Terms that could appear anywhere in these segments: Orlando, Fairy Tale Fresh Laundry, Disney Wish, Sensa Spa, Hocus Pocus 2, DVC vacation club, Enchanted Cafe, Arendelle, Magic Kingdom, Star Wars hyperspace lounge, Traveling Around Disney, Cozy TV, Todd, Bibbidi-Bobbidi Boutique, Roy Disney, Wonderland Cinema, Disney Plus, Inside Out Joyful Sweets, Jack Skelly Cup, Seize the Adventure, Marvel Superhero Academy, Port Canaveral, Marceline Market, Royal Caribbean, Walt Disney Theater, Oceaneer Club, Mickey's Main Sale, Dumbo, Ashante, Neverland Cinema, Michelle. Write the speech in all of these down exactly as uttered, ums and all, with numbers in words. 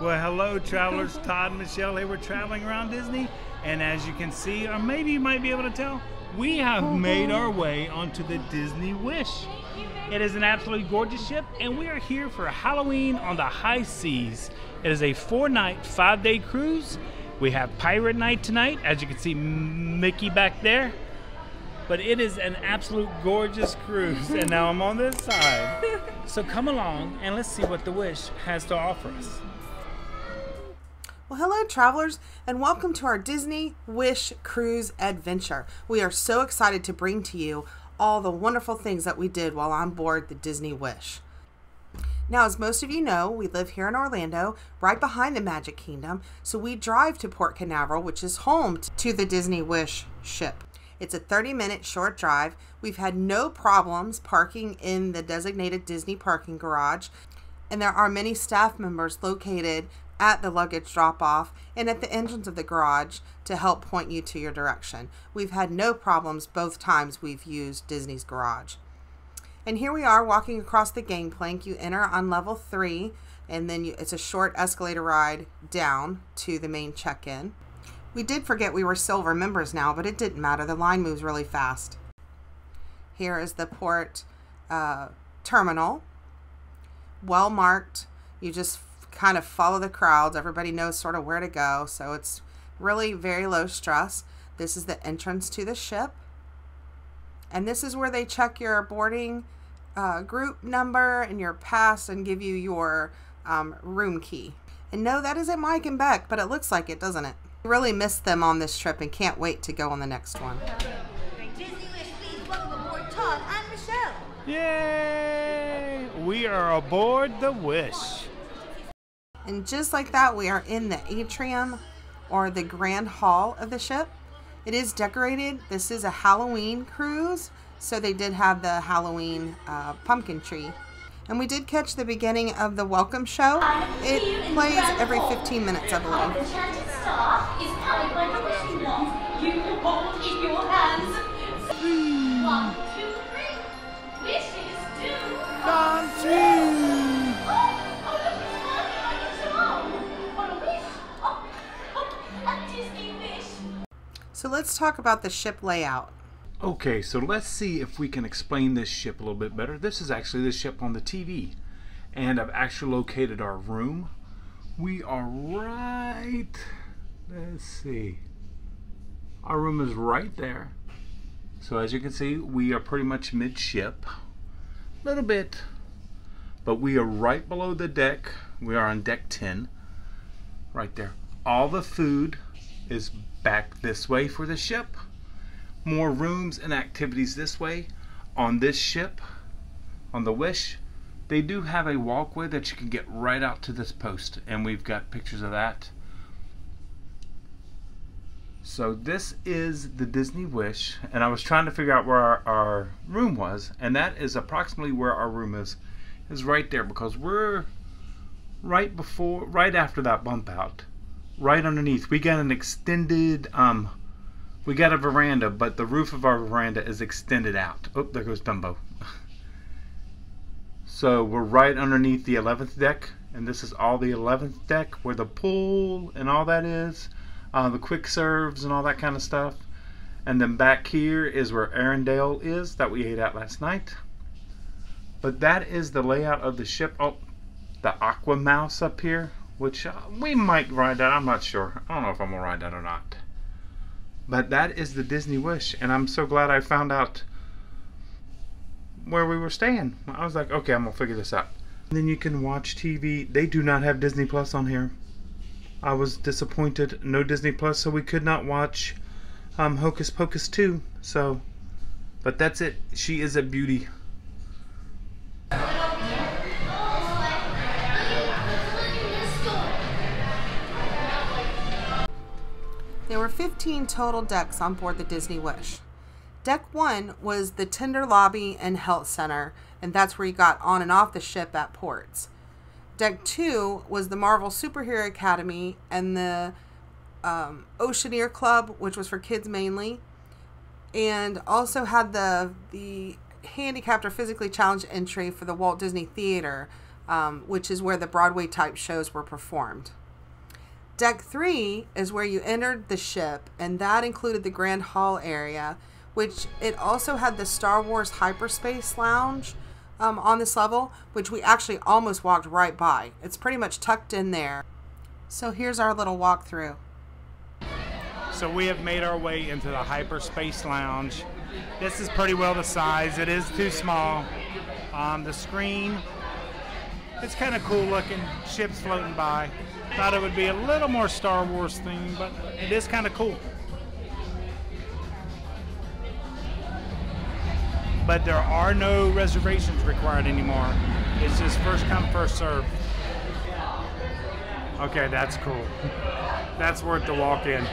Well, hello travelers, Todd and Michelle here. We're traveling around Disney, and as you can see, or maybe you might be able to tell, we have made our way onto the Disney Wish. It is an absolutely gorgeous ship, and we are here for Halloween on the high seas. It is a four-night, five-day cruise. We have Pirate Night tonight, as you can see Mickey back there. But it is an absolute gorgeous cruise, and now I'm on this side. So come along, and let's see what the Wish has to offer us. Well, hello travelers, and welcome to our Disney Wish Cruise Adventure. We are so excited to bring to you all the wonderful things that we did while on board the Disney Wish. Now, as most of you know, we live here in Orlando, right behind the Magic Kingdom, so we drive to Port Canaveral, which is home to the Disney Wish ship. It's a thirty minute short drive. We've had no problems parking in the designated Disney parking garage, and there are many staff members located at the luggage drop-off and at the entrance of the garage to help point you to your direction. We've had no problems both times we've used Disney's garage. And here we are walking across the gangplank. You enter on level three, and then you, it's a short escalator ride down to the main check-in. We did forget we were silver members now, but it didn't matter. The line moves really fast. Here is the port uh, terminal, well marked. You just kind of follow the crowds. Everybody knows sort of where to go, so it's really very low stress. This is the entrance to the ship, and this is where they check your boarding uh, group number and your pass and give you your um, room key. And no, that isn't Mike and Beck, but it looks like it, doesn't it? I really missed them on this trip and can't wait to go on the next one. Disney Wish, please welcome aboard Todd and Michelle. Yay! We are aboard the Wish. And just like that, we are in the atrium, or the grand hall of the ship. It is decorated. This is a Halloween cruise, so they did have the Halloween uh, pumpkin tree. And we did catch the beginning of the welcome show. It plays every fifteen minutes, I believe. Enchanted Star is powered by the wishing wand you can hold in your hands. One, two, three. Wishes do come true. So let's talk about the ship layout. Okay, so let's see if we can explain this ship a little bit better. This is actually the ship on the T V, and I've actually located our room. We are right, let's see. Our room is right there. So as you can see, we are pretty much midship, a little bit, but we are right below the deck. We are on deck ten, right there. All the food is back this way for the ship. More rooms and activities this way. On this ship, on the Wish, they do have a walkway that you can get right out to this post, and we've got pictures of that. So this is the Disney Wish, and I was trying to figure out where our, our room was, and that is approximately where our room is, is right there, because we're right before, right after that bump out. Right underneath, we got an extended, um, we got a veranda, but the roof of our veranda is extended out. Oh, there goes Dumbo. So we're right underneath the eleventh deck, and this is all the eleventh deck where the pool and all that is, uh, the quick serves and all that kind of stuff. And then back here is where Arendelle is that we ate at last night. But that is the layout of the ship. Oh, the Aqua Mouse up here, which uh, we might ride that, I'm not sure. I don't know if I'm gonna ride that or not. But that is the Disney Wish, and I'm so glad I found out where we were staying. I was like, okay, I'm gonna figure this out. And then you can watch T V. They do not have Disney Plus on here. I was disappointed, no Disney Plus, so we could not watch um, Hocus Pocus two, so, but that's it. She is a beauty. There were fifteen total decks on board the Disney Wish. Deck one was the tender lobby and health center, and that's where you got on and off the ship at ports. Deck two was the Marvel Superhero Academy and the um, Oceaneer Club, which was for kids mainly, and also had the, the handicapped or physically challenged entry for the Walt Disney Theater, um, which is where the Broadway type shows were performed. Deck three is where you entered the ship, and that included the Grand Hall area, which it also had the Star Wars hyperspace lounge um, on this level, which we actually almost walked right by. It's pretty much tucked in there. So here's our little walkthrough. So we have made our way into the hyperspace lounge. This is pretty well the size. It is too small. Um, the screen, it's kind of cool looking, ships floating by. Thought it would be a little more Star Wars theme, but it is kind of cool. But there are no reservations required anymore. It's just first come, first serve. Okay, that's cool. That's worth the walk in.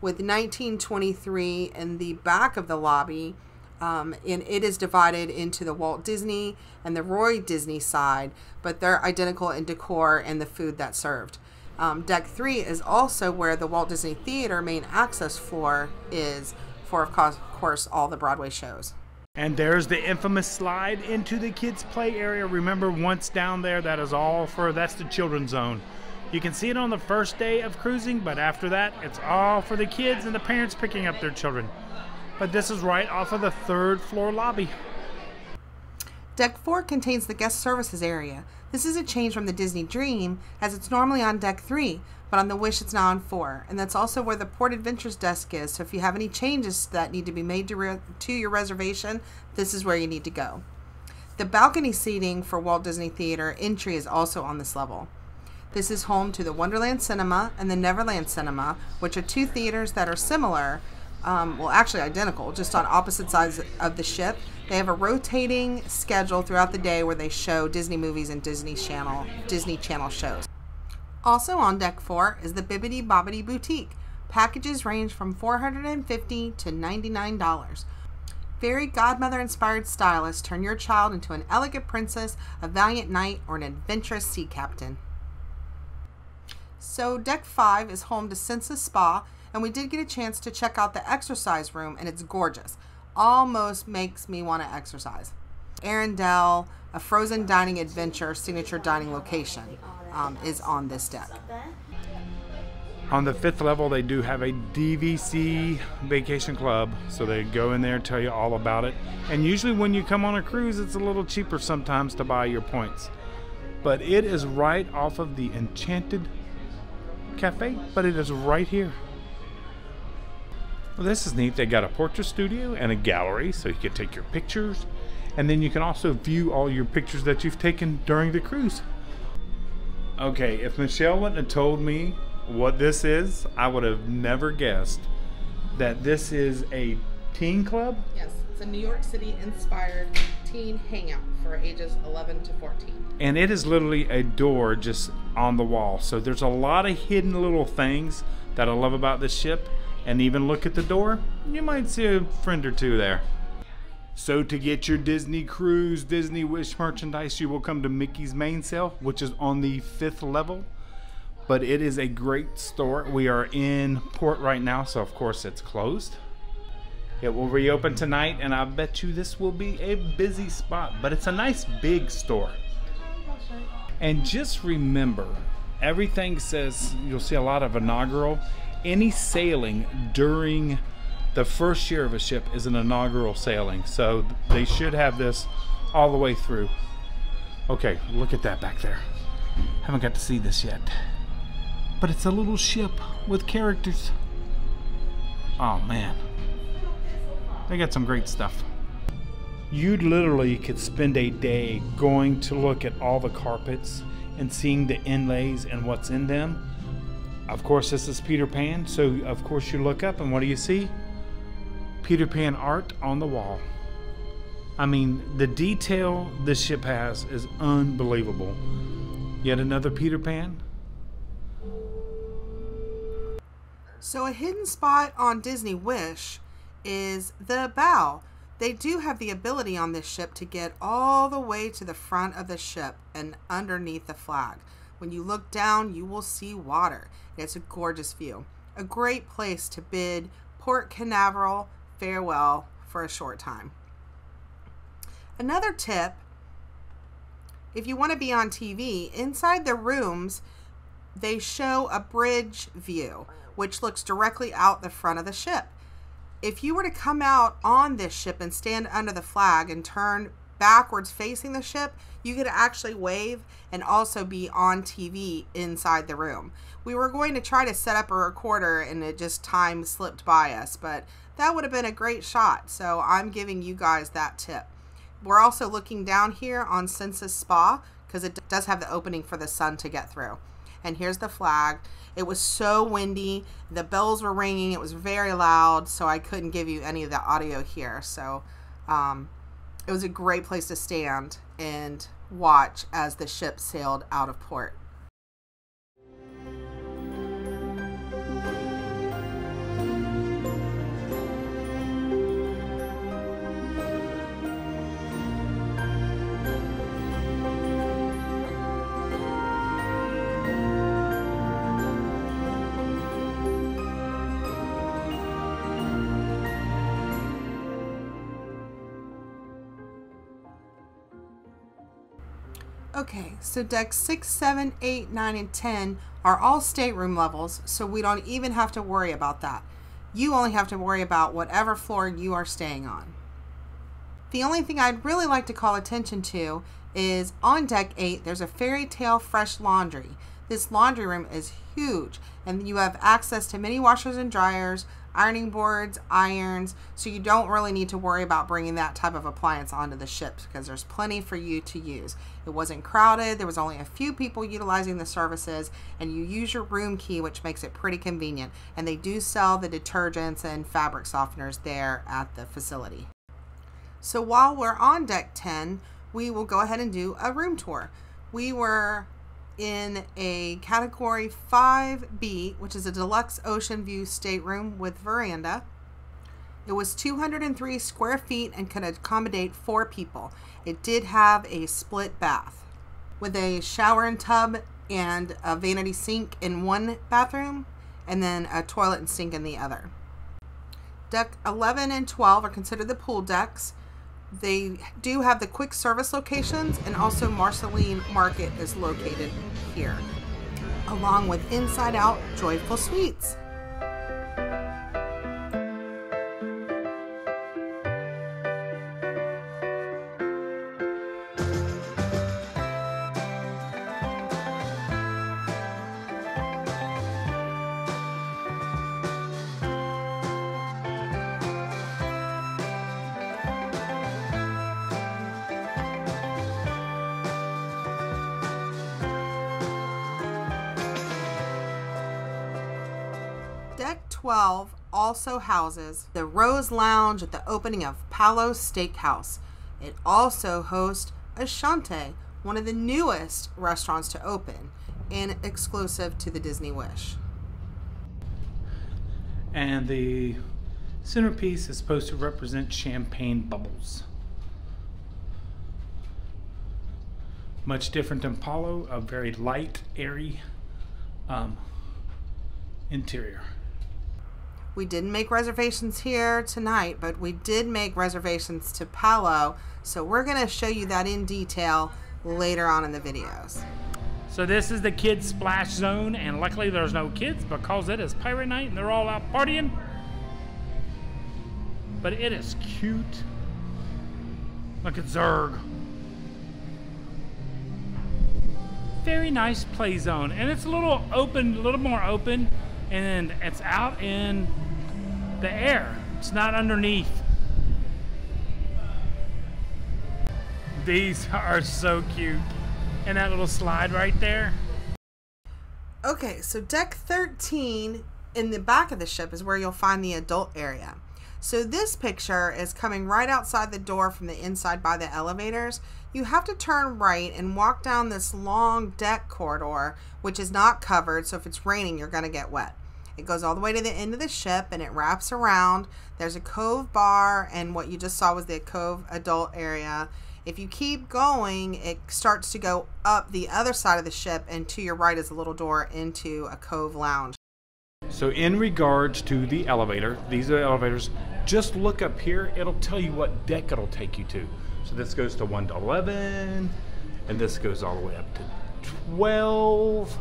With nineteen twenty-three in the back of the lobby, Um, and it is divided into the Walt Disney and the Roy Disney side, but they're identical in decor and the food that's served. Um, deck three is also where the Walt Disney Theater main access floor is for, of course, all the Broadway shows. And there's the infamous slide into the kids' play area. Remember, once down there, that is all for, that's the children's zone. You can see it on the first day of cruising, but after that, it's all for the kids and the parents picking up their children. But this is right off of the third floor lobby. Deck four contains the guest services area. This is a change from the Disney Dream, as it's normally on deck three, but on the Wish it's now on four. And that's also where the Port Adventures desk is, so if you have any changes that need to be made to, re to your reservation, this is where you need to go. The balcony seating for Walt Disney Theater entry is also on this level. This is home to the Wonderland Cinema and the Neverland Cinema, which are two theaters that are similar, Um, well, actually identical, just on opposite sides of the ship. They have a rotating schedule throughout the day where they show Disney movies and Disney Channel, Disney Channel shows. Also on deck four is the Bibbidi-Bobbidi Boutique. Packages range from four hundred fifty dollars to ninety-nine dollars. Fairy godmother-inspired stylists turn your child into an elegant princess, a valiant knight, or an adventurous sea captain. So deck five is home to Sensa Spa, and we did get a chance to check out the exercise room, and it's gorgeous. Almost makes me want to exercise. Arendelle, a frozen dining adventure signature dining location, um, is on this deck. On the fifth level, they do have a D V C Vacation Club, so they go in there, tell you all about it. And usually when you come on a cruise, it's a little cheaper sometimes to buy your points. But it is right off of the Enchanted Cafe, but it is right here. Well, this is neat. They got a portrait studio and a gallery, so you can take your pictures, and then you can also view all your pictures that you've taken during the cruise. Okay, if Michelle wouldn't have told me what this is, I would have never guessed that this is a teen club. Yes, it's a New York City inspired teen hangout for ages eleven to fourteen. And it is literally a door just on the wall, so there's a lot of hidden little things that I love about this ship. And even look at the door, you might see a friend or two there. So to get your Disney Cruise, Disney Wish merchandise, you will come to Mickey's Main Sale, which is on the fifth level. But it is a great store. We are in port right now, so of course it's closed. It will reopen tonight, and I bet you this will be a busy spot, but it's a nice big store. And just remember, everything says, you'll see a lot of inaugural. Any sailing during the first year of a ship is an inaugural sailing, so they should have this all the way through. Okay, look at that back there. Haven't got to see this yet, but it's a little ship with characters. Oh man, they got some great stuff. You literally could spend a day going to look at all the carpets and seeing the inlays and what's in them. Of course, this is Peter Pan, so of course you look up and what do you see? Peter Pan art on the wall. I mean, the detail this ship has is unbelievable. Yet another Peter Pan. So a hidden spot on Disney Wish is the bow. They do have the ability on this ship to get all the way to the front of the ship and underneath the flag. When you look down, you will see water. It's a gorgeous view. A great place to bid Port Canaveral farewell for a short time. Another tip if you want to be on T V, inside the rooms, they show a bridge view, which looks directly out the front of the ship. If you were to come out on this ship and stand under the flag and turn backwards facing the ship, you could actually wave and also be on T V inside the room. We were going to try to set up a recorder and it just time slipped by us, but that would have been a great shot. So I'm giving you guys that tip. We're also looking down here on Sensa Spa because it does have the opening for the sun to get through. And here's the flag. It was so windy. The bells were ringing. It was very loud. So I couldn't give you any of the audio here. So um, it was a great place to stand and watch as the ship sailed out of port. Okay, so decks six, seven, eight, nine, and ten are all stateroom levels, so we don't even have to worry about that. You only have to worry about whatever floor you are staying on. The only thing I'd really like to call attention to is on deck eight, there's a Fairy Tale Fresh Laundry. This laundry room is huge, and you have access to many washers and dryers, ironing boards, irons, so you don't really need to worry about bringing that type of appliance onto the ship because there's plenty for you to use. It wasn't crowded, there was only a few people utilizing the services, and you use your room key, which makes it pretty convenient, and they do sell the detergents and fabric softeners there at the facility. So while we're on deck ten, we will go ahead and do a room tour. We were in a category five B, which is a deluxe ocean view stateroom with veranda. It was two hundred three square feet and could accommodate four people. It did have a split bath with a shower and tub and a vanity sink in one bathroom and then a toilet and sink in the other. Deck eleven and twelve are considered the pool decks. They do have the quick service locations, and also Marceline Market is located here, along with Inside Out Joyful Sweets. Deck twelve also houses the Rose Lounge at the opening of Palo Steakhouse. It also hosts Ashante, one of the newest restaurants to open and exclusive to the Disney Wish. And the centerpiece is supposed to represent champagne bubbles. Much different than Palo, a very light, airy um, interior. We didn't make reservations here tonight, but we did make reservations to Palo, so we're going to show you that in detail later on in the videos. So this is the kids splash zone, and luckily there's no kids because it is pirate night and they're all out partying. But it is cute. Look at Zerg. Very nice play zone, and it's a little open, a little more open, and it's out in the air. It's not underneath. These are so cute. And that little slide right there. Okay, so deck thirteen in the back of the ship is where you'll find the adult area. So this picture is coming right outside the door from the inside by the elevators. You have to turn right and walk down this long deck corridor, which is not covered, so if it's raining, you're gonna get wet. It goes all the way to the end of the ship and it wraps around. There's a cove bar, and what you just saw was the cove adult area. If you keep going, it starts to go up the other side of the ship, and to your right is a little door into a cove lounge. So in regards to the elevator, these are the elevators. Just look up here, it'll tell you what deck it'll take you to. So this goes to one to eleven, and this goes all the way up to twelve.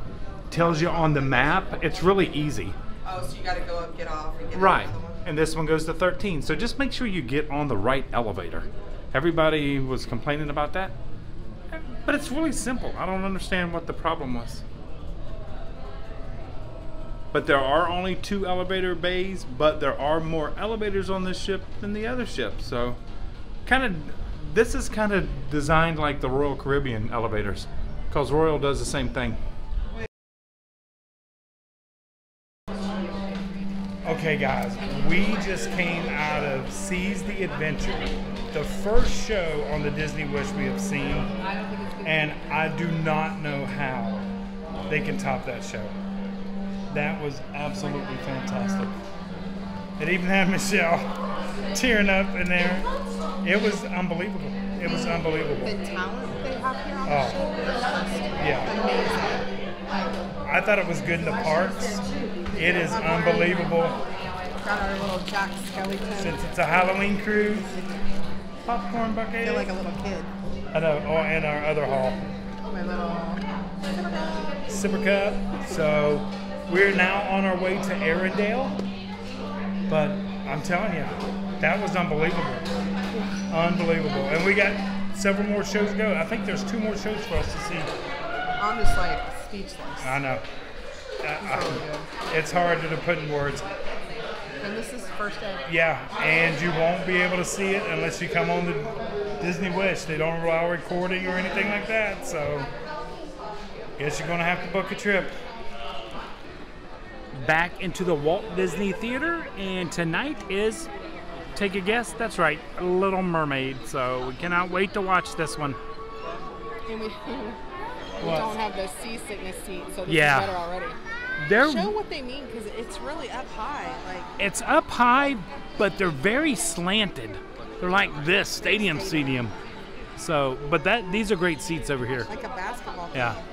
Tells you on the map. It's really easy. Oh, so you gotta go up, get off, and get right. Another one. And this one goes to thirteen. So just make sure you get on the right elevator. Everybody was complaining about that, but it's really simple. I don't understand what the problem was. But there are only two elevator bays, but there are more elevators on this ship than the other ship. So kind of, this is kind of designed like the Royal Caribbean elevators, because Royal does the same thing. Okay guys, we just came out of Seize the Adventure, the first show on the Disney Wish we have seen, and I do not know how they can top that show. That was absolutely fantastic. It even had Michelle tearing up in there. It was unbelievable. It was unbelievable. The talent they have here on the show is yeah. I thought it was good in the parks. It is unbelievable. Got our little Jack Skelly Cup. Since it's a Halloween cruise, popcorn bucket. Feel like a little kid. I know. Oh, and our other haul. My little sipper cup. So we're now on our way to Arendelle, but I'm telling you, that was unbelievable, unbelievable. And we got several more shows to go. I think there's two more shows for us to see. I'm just like speechless. I know. I, I, it's hard to put in words. And this is the first day. Yeah, and you won't be able to see it unless you come on the Disney Wish. They don't allow recording or anything like that, so guess you're gonna have to book a trip. Back into the Walt Disney Theater, and tonight is, take a guess, that's right, Little Mermaid. So we cannot wait to watch this one. And we, we don't have the seasickness seat, so this yeah. is better already. They're, Show what they mean, because it's really up high. Like it's up high, but they're very slanted. They're like this, stadium stadium. So, but that these are great seats over here. Like a basketball. Yeah. Thing.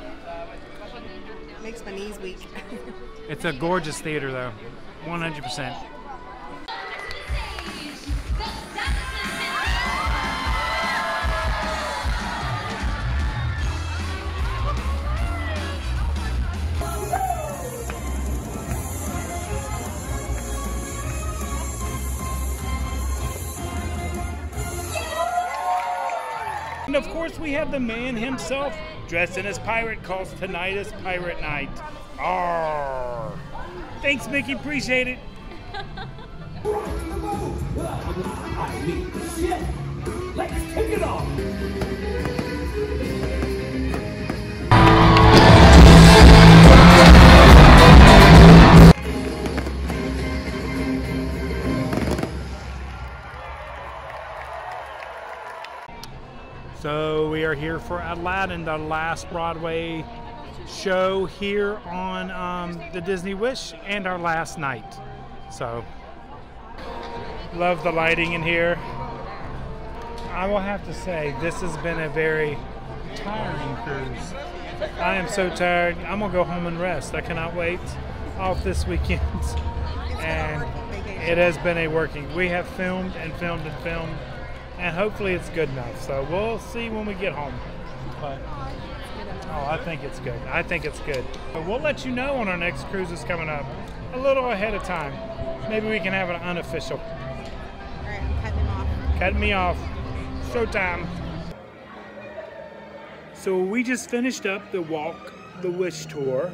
Makes my knees weak. It's a gorgeous theater, though, one hundred percent. And of course, we have the man himself, dressed in his pirate, calls tonight as Pirate Night. Arr! Thanks, Mickey. Appreciate it. I need the shit. Let's kick it off. So we are here for Aladdin, the last Broadway show here on um, the Disney Wish, and our last night. So love the lighting in here. I will have to say this has been a very tiring cruise. I am so tired. I'm gonna go home and rest. I cannot wait off this weekend. And it has been a working. We have filmed and filmed and filmed, and hopefully it's good enough. So we'll see when we get home. But oh, I think it's good. I think it's good. But we'll let you know on our next cruises coming up a little ahead of time. Maybe we can have an unofficial. All right, I'm cutting him off. Cut me off. Showtime. So we just finished up the Walk the Wish tour,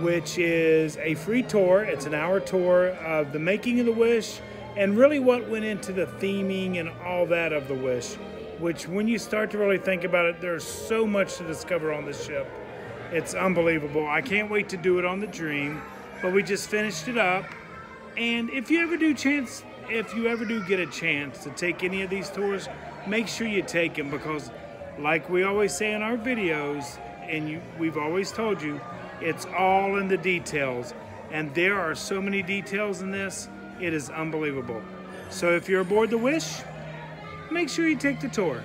which is a free tour. It's an hour tour of the making of the Wish and really what went into the theming and all that of the Wish. Which, when you start to really think about it, there's so much to discover on this ship. It's unbelievable. I can't wait to do it on the Dream, but we just finished it up. And if you ever do chance, if you ever do get a chance to take any of these tours, make sure you take them, because like we always say in our videos, and you, we've always told you, it's all in the details. And there are so many details in this, it is unbelievable. So if you're aboard the Wish, make sure you take the tour.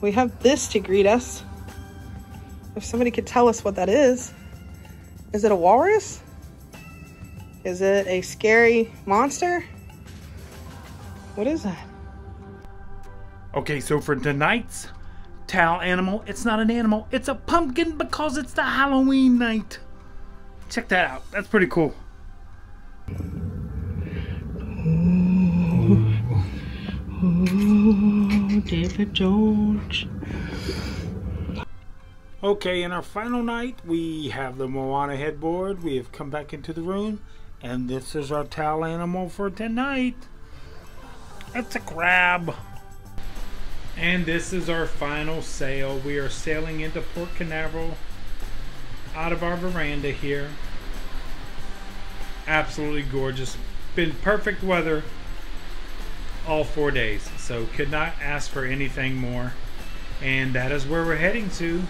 We have this to greet us. If somebody could tell us what that is. Is it a walrus? Is it a scary monster? What is that? Okay, so for tonight's towel animal, it's not an animal, it's a pumpkin because it's the Halloween night. Check that out, that's pretty cool. Ooh. Ooh, David George. Okay, in our final night, we have the Moana headboard. We have come back into the room, and this is our towel animal for tonight. It's a crab. And this is our final sail. We are sailing into Port Canaveral out of our veranda here. Absolutely gorgeous. Been perfect weather all four days, so could not ask for anything more. And that is where we're heading to.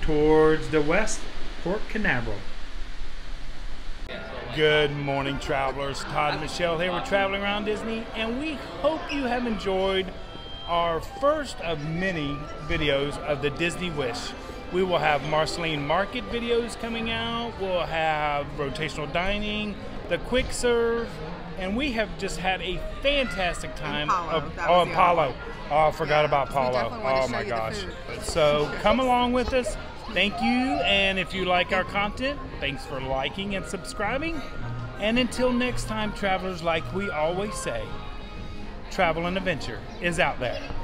Towards the west, Port Canaveral. Good morning, travelers. Todd and Michelle here. We're traveling around Disney, and we hope you have enjoyed our first of many videos of the Disney Wish. We will have Marceline Market videos coming out. We'll have rotational dining, the quick serve, and we have just had a fantastic time. Palo, of, oh, Palo. Oh, I forgot yeah, about Palo. Oh my gosh. So come along with us. Thank you, and if you like our content, thanks for liking and subscribing. And until next time, travelers, like we always say, travel and adventure is out there.